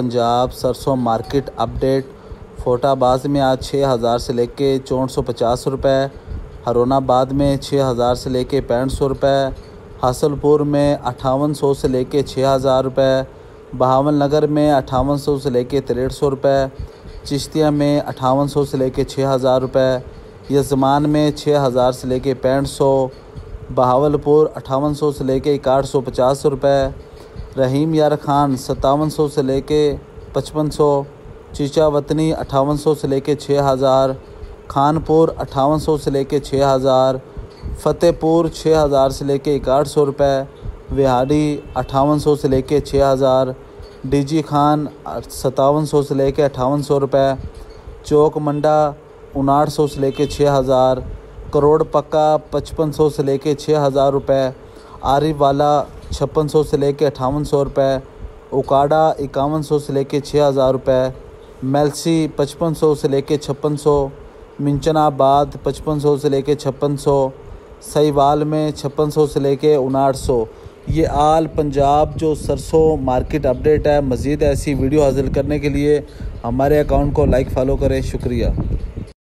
पंजाब सरसों market update. फोटाबाद में आज 6000 से लेके 6450 रुपये, हरोनाबाद में 6000 से लेके 6500 रुपये, हासलपुर में 5800 से लेके 6000 रुपये, बहावल नगर में 5800 से लेके 6300 रुपये, चश्तियाँ में 5800 से लेके 6000 रुपये, यजमान में 6000 से लेके 6500, बहावलपुर 5800 से लेके 1850 रुपये, रहीम यार खान 5700 से लेके 5500, चीचावतनी 5800 से लेके 6000, खानपुर 5800 से लेके 6000, फ़तेहपुर 6000 से लेके 1800 रुपये, विहाड़ी 5800 से लेके 6000, डीजी खान 5700 से लेके 5800 रुपये, चौकमंडा 5900 से लेके 6000, करोड़पक्का 5500 से लेके 6000 रुपये, आरिफ वाला 5600 से लेके 5800 रुपये, ओकाडा 5100 से लेके 6000 रुपये, मेलसी 5500 से लेके 5600, मिंचनाबाद 5500 से लेके 5600, सहीवाल में 5600 से लेके 5900। ये आल पंजाब जो सरसों मार्केट अपडेट है। मज़ीद ऐसी वीडियो हासिल करने के लिए हमारे अकाउंट को लाइक फॉलो करें। शुक्रिया।